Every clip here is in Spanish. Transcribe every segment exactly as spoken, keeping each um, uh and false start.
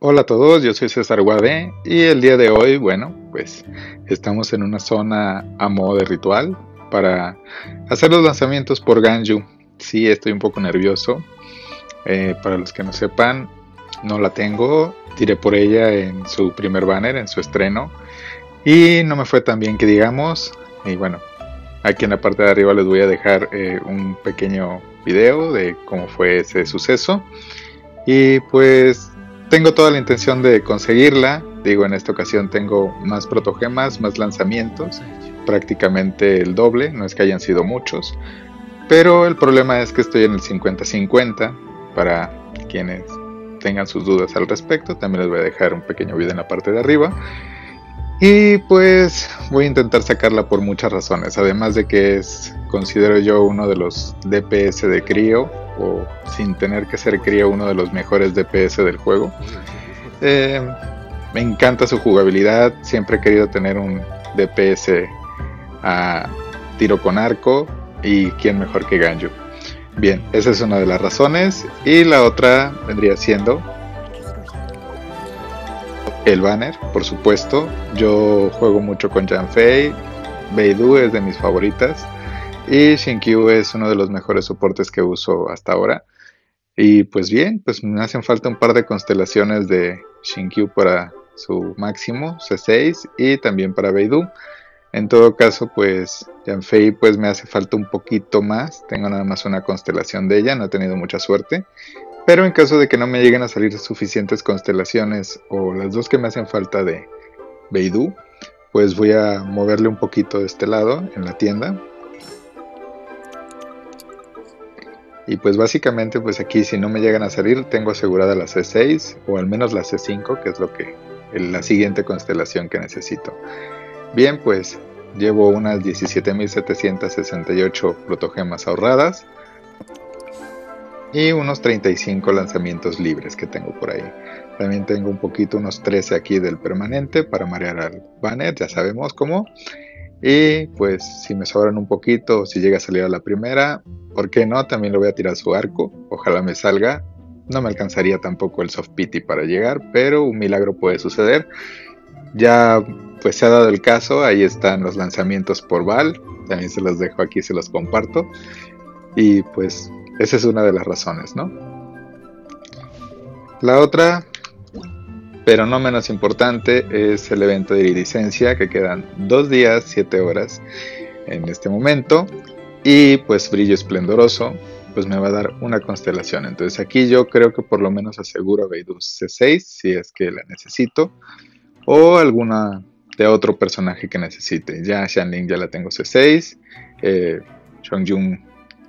Hola a todos, yo soy César Wade y el día de hoy, bueno, pues estamos en una zona a modo de ritual para hacer los lanzamientos por Ganyu. Sí, estoy un poco nervioso, eh, para los que no sepan, no la tengo, tiré por ella en su primer banner, en su estreno, y no me fue tan bien que digamos, y bueno, aquí en la parte de arriba les voy a dejar eh, un pequeño video de cómo fue ese suceso, y pues tengo toda la intención de conseguirla. Digo, en esta ocasión tengo más protogemas, más lanzamientos, prácticamente el doble, no es que hayan sido muchos, pero el problema es que estoy en el cincuenta cincuenta, para quienes tengan sus dudas al respecto, también les voy a dejar un pequeño video en la parte de arriba. Y pues voy a intentar sacarla por muchas razones, además de que es, considero yo, uno de los D P S de crío, o sin tener que ser crío, uno de los mejores D P S del juego. Eh, me encanta su jugabilidad, siempre he querido tener un D P S a tiro con arco, y quién mejor que Ganyu. Bien, esa es una de las razones, y la otra vendría siendo el banner, por supuesto. Yo juego mucho con Yanfei, Beidou es de mis favoritas, y Xingqiu es uno de los mejores soportes que uso hasta ahora. Y pues bien, pues me hacen falta un par de constelaciones de Xingqiu para su máximo, C seis, y también para Beidou. En todo caso, pues Yanfei pues me hace falta un poquito más, tengo nada más una constelación de ella, no he tenido mucha suerte, pero en caso de que no me lleguen a salir suficientes constelaciones o las dos que me hacen falta de Beidou, pues voy a moverle un poquito de este lado en la tienda. Y pues básicamente pues aquí si no me llegan a salir tengo asegurada la C seis o al menos la C cinco, que es lo que la siguiente constelación que necesito. Bien, pues llevo unas diecisiete mil setecientas sesenta y ocho protogemas ahorradas y unos treinta y cinco lanzamientos libres que tengo por ahí. También tengo un poquito, unos trece aquí del permanente para marear al banner, ya sabemos cómo. Y pues si me sobran un poquito, si llega a salir a la primera, ¿por qué no? También le voy a tirar su arco, ojalá me salga. No me alcanzaría tampoco el soft pity para llegar, pero un milagro puede suceder. Ya pues se ha dado el caso, ahí están los lanzamientos por Val, también se los dejo aquí, se los comparto. Y pues esa es una de las razones, ¿no? La otra, pero no menos importante, es el evento de iridicencia, que quedan dos días, siete horas en este momento. Y pues Brillo Esplendoroso pues me va a dar una constelación. Entonces aquí yo creo que por lo menos aseguro a Beidou C seis, si es que la necesito, o alguna de otro personaje que necesite. Ya Xiangling ya la tengo C seis, eh, Chongyun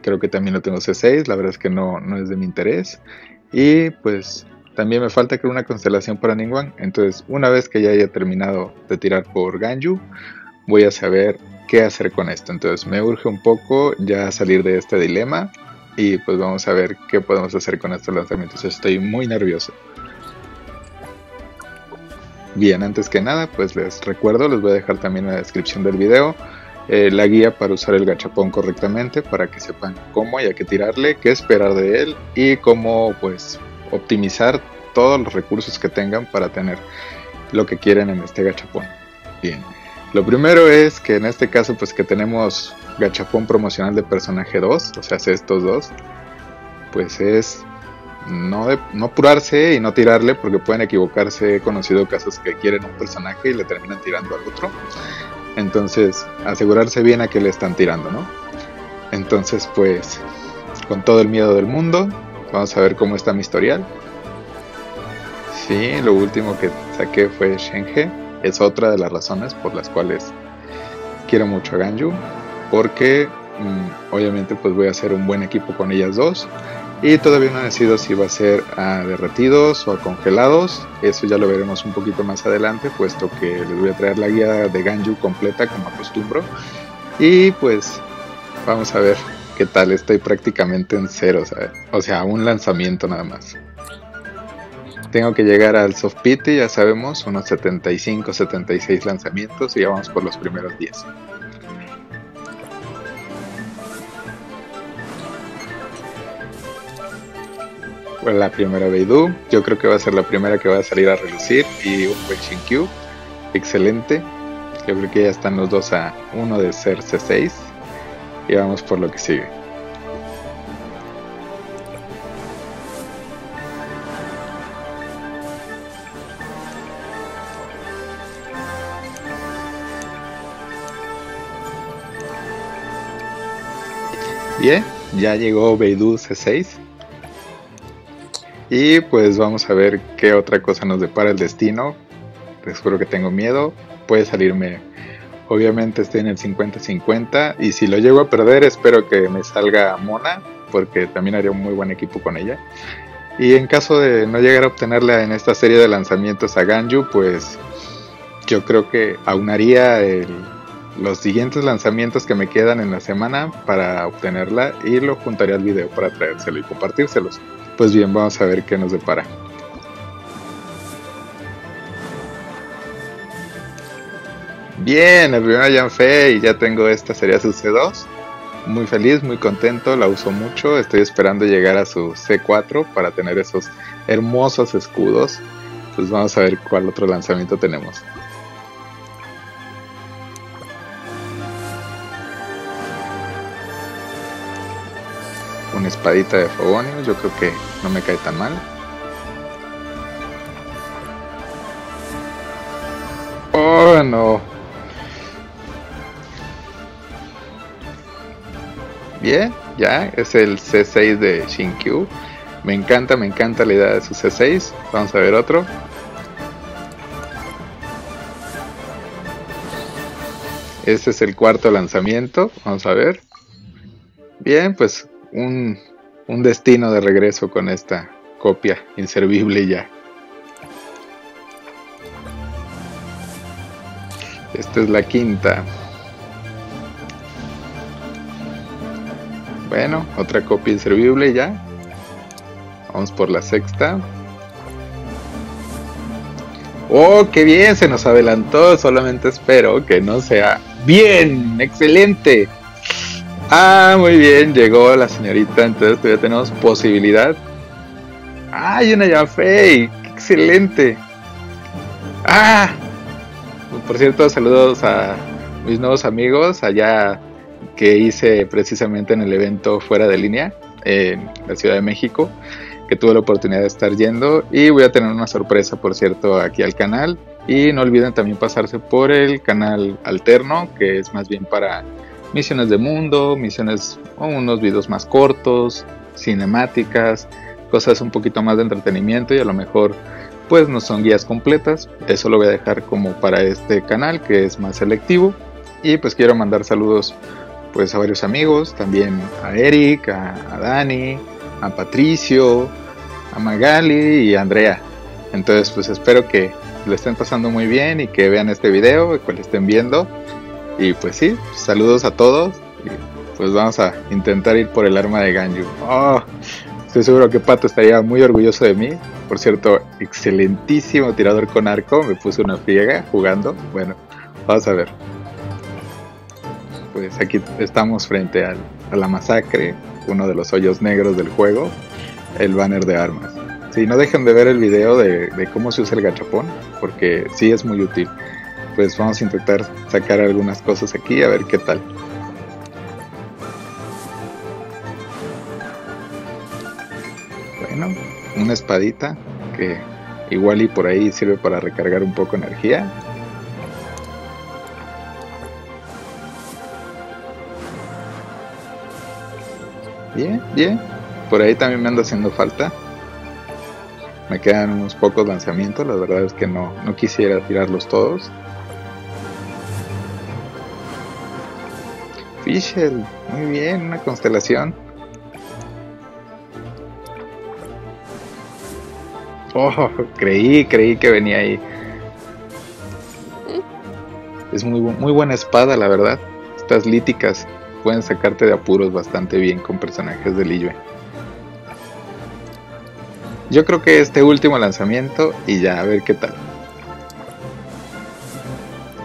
creo que también lo tengo C seis, la verdad es que no, no es de mi interés. Y pues también me falta crear una constelación para Ningguang. Entonces una vez que ya haya terminado de tirar por Ganyu, voy a saber qué hacer con esto. Entonces me urge un poco ya salir de este dilema, y pues vamos a ver qué podemos hacer con estos lanzamientos. Estoy muy nervioso. Bien, antes que nada, pues les recuerdo, les voy a dejar también en la descripción del video eh, la guía para usar el gachapón correctamente, para que sepan cómo y a qué tirarle, qué esperar de él y cómo pues optimizar todos los recursos que tengan para tener lo que quieren en este gachapón. Bien, lo primero es que en este caso pues que tenemos gachapón promocional de personaje dos, o sea, estos dos, pues es... No, de, no apurarse y no tirarle, porque pueden equivocarse. He conocido casos que quieren un personaje y le terminan tirando al otro. Entonces asegurarse bien a que le están tirando, ¿no? Entonces pues con todo el miedo del mundo, vamos a ver cómo está mi historial. Sí, lo último que saqué fue Shenhe. Es otra de las razones por las cuales quiero mucho a Ganyu, porque mmm, obviamente pues voy a hacer un buen equipo con ellas dos. Y todavía no decido si va a ser a derretidos o a congelados. Eso ya lo veremos un poquito más adelante, puesto que les voy a traer la guía de Ganyu completa como acostumbro. Y pues vamos a ver qué tal. Estoy prácticamente en cero, ¿sabes? O sea, un lanzamiento nada más. Tengo que llegar al soft pity, ya sabemos, unos setenta y cinco, setenta y seis lanzamientos, y ya vamos por los primeros diez. la primera Beidou. Yo creo que va a ser la primera que va a salir a relucir. Y un buen Xingqiu. Excelente. Yo creo que ya están los dos a uno de ser C seis. Y vamos por lo que sigue. Bien, ya llegó Beidou C seis. Y pues vamos a ver qué otra cosa nos depara el destino. Les juro que tengo miedo. Puede salirme. Obviamente estoy en el cincuenta cincuenta. Y si lo llego a perder, espero que me salga Mona, porque también haría un muy buen equipo con ella. Y en caso de no llegar a obtenerla en esta serie de lanzamientos a Ganyu, pues yo creo que aunaría el, los siguientes lanzamientos que me quedan en la semana para obtenerla, y lo juntaría al video para traérselo y compartírselos. Pues bien, vamos a ver qué nos depara. Bien, la primera Yanfei, ya tengo esta, sería su C dos. Muy feliz, muy contento, la uso mucho. Estoy esperando llegar a su C cuatro para tener esos hermosos escudos. Pues vamos a ver cuál otro lanzamiento tenemos. Una espadita de fogonio, yo creo que no me cae tan mal. ¡Oh, no! Bien, ya, es el C seis de Xingqiu. Me encanta, me encanta la idea de su C seis. Vamos a ver otro. Este es el cuarto lanzamiento, vamos a ver. Bien, pues un, un destino de regreso con esta copia inservible ya. Esta es la quinta. Bueno, otra copia inservible ya. Vamos por la sexta. ¡Oh, qué bien! Se nos adelantó. Solamente espero que no sea... ¡Bien! ¡Excelente! ¡Ah, muy bien! Llegó la señorita. Entonces todavía tenemos posibilidad. ¡Ay, una Yanfei! ¡Qué excelente! ¡Ah! Por cierto, saludos a mis nuevos amigos allá... que hice precisamente en el evento fuera de línea en la Ciudad de México, que tuve la oportunidad de estar yendo, y voy a tener una sorpresa, por cierto, aquí al canal. Y no olviden también pasarse por el canal alterno, que es más bien para misiones de mundo, misiones o unos videos más cortos, cinemáticas, cosas un poquito más de entretenimiento, y a lo mejor pues no son guías completas. Eso lo voy a dejar como para este canal, que es más selectivo. Y pues quiero mandar saludos pues a varios amigos, también a Eric, a, a Dani, a Patricio, a Magali y a Andrea. Entonces pues espero que lo estén pasando muy bien y que vean este video, que lo estén viendo. Y pues sí, saludos a todos. Y pues vamos a intentar ir por el arma de Ganyu. Oh, estoy seguro que Pato estaría muy orgulloso de mí. Por cierto, excelentísimo tirador con arco, me puse una friega jugando. Bueno, vamos a ver. Pues aquí estamos frente al, a la masacre, uno de los hoyos negros del juego, el banner de armas. Sí, no dejen de ver el video de, de cómo se usa el gachapón, porque sí es muy útil. Pues vamos a intentar sacar algunas cosas aquí, a ver qué tal. Bueno, una espadita, que igual y por ahí sirve para recargar un poco energía. Bien, bien. Por ahí también me anda haciendo falta. Me quedan unos pocos lanzamientos. La verdad es que no, no quisiera tirarlos todos. Fischl, muy bien, una constelación. Oh, creí, creí que venía ahí. Es muy, muy buena espada, la verdad. Estas líticas pueden sacarte de apuros bastante bien con personajes de Liyue. Yo creo que este último lanzamiento y ya, a ver qué tal.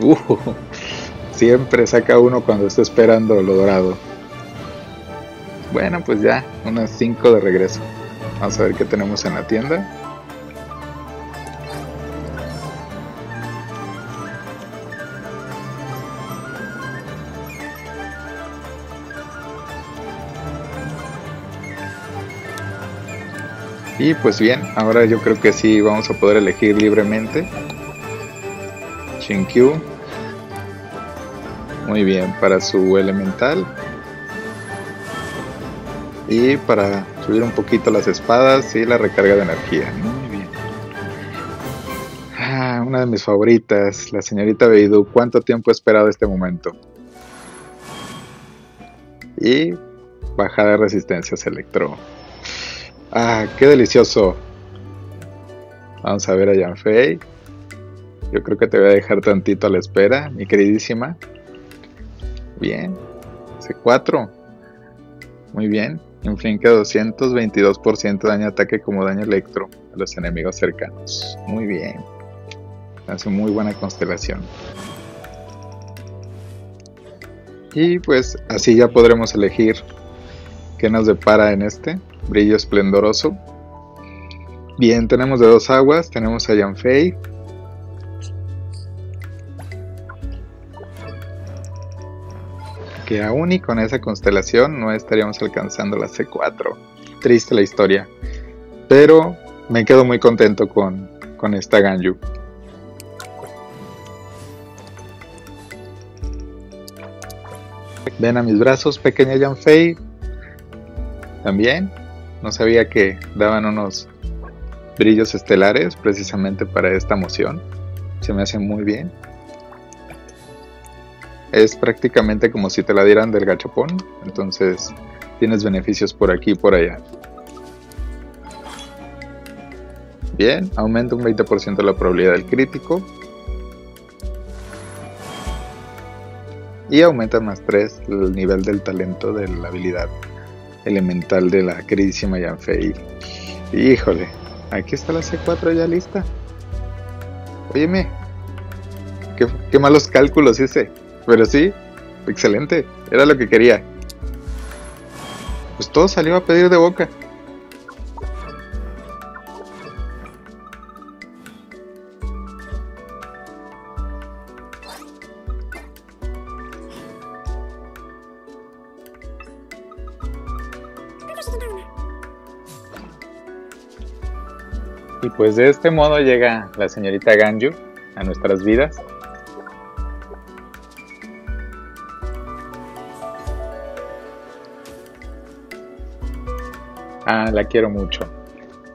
Uh, siempre saca uno cuando está esperando lo dorado. Bueno, pues ya, unas cinco de regreso. Vamos a ver qué tenemos en la tienda. Y pues bien, ahora yo creo que sí vamos a poder elegir libremente. Xingqiu. Muy bien, para su elemental. Y para subir un poquito las espadas y la recarga de energía. Muy bien. Ah, una de mis favoritas, la señorita Beidou. ¿Cuánto tiempo he esperado este momento? Y bajada de resistencias electro. Ah, qué delicioso. Vamos a ver a Yanfei. Yo creo que te voy a dejar tantito a la espera, mi queridísima. Bien. C cuatro. Muy bien. Inflige doscientos veintidós por ciento de daño ataque como daño electro a los enemigos cercanos. Muy bien. Hace muy buena constelación. Y pues así ya podremos elegir qué nos depara en este brillo esplendoroso. Bien, tenemos de dos aguas. Tenemos a Yanfei. Que aún y con esa constelación no estaríamos alcanzando la C cuatro. Triste la historia. Pero me quedo muy contento con, con esta Ganyu. Ven a mis brazos, pequeña Yanfei. También no sabía que daban unos brillos estelares precisamente para esta moción. Se me hace muy bien. Es prácticamente como si te la dieran del Gachapón, entonces tienes beneficios por aquí y por allá. Bien, aumenta un veinte por ciento la probabilidad del crítico. Y aumenta más tres el nivel del talento de la habilidad elemental de la queridísima Yanfei. Híjole, aquí está la C cuatro ya lista. Óyeme, qué, qué malos cálculos hice. Pero sí, excelente, era lo que quería. Pues todo salió a pedir de boca. Y pues de este modo llega la señorita Ganyu a nuestras vidas. Ah, la quiero mucho.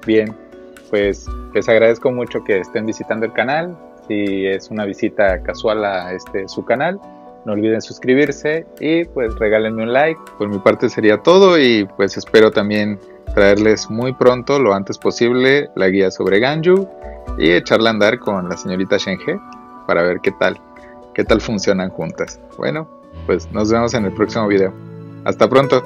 Bien, pues les agradezco mucho que estén visitando el canal. Si es una visita casual a este su canal, no olviden suscribirse y pues regálenme un like. Por mi parte sería todo y pues espero también traerles muy pronto, lo antes posible, la guía sobre Ganyu y echarla a andar con la señorita Shenhe para ver qué tal, qué tal funcionan juntas. Bueno, pues nos vemos en el próximo video. Hasta pronto.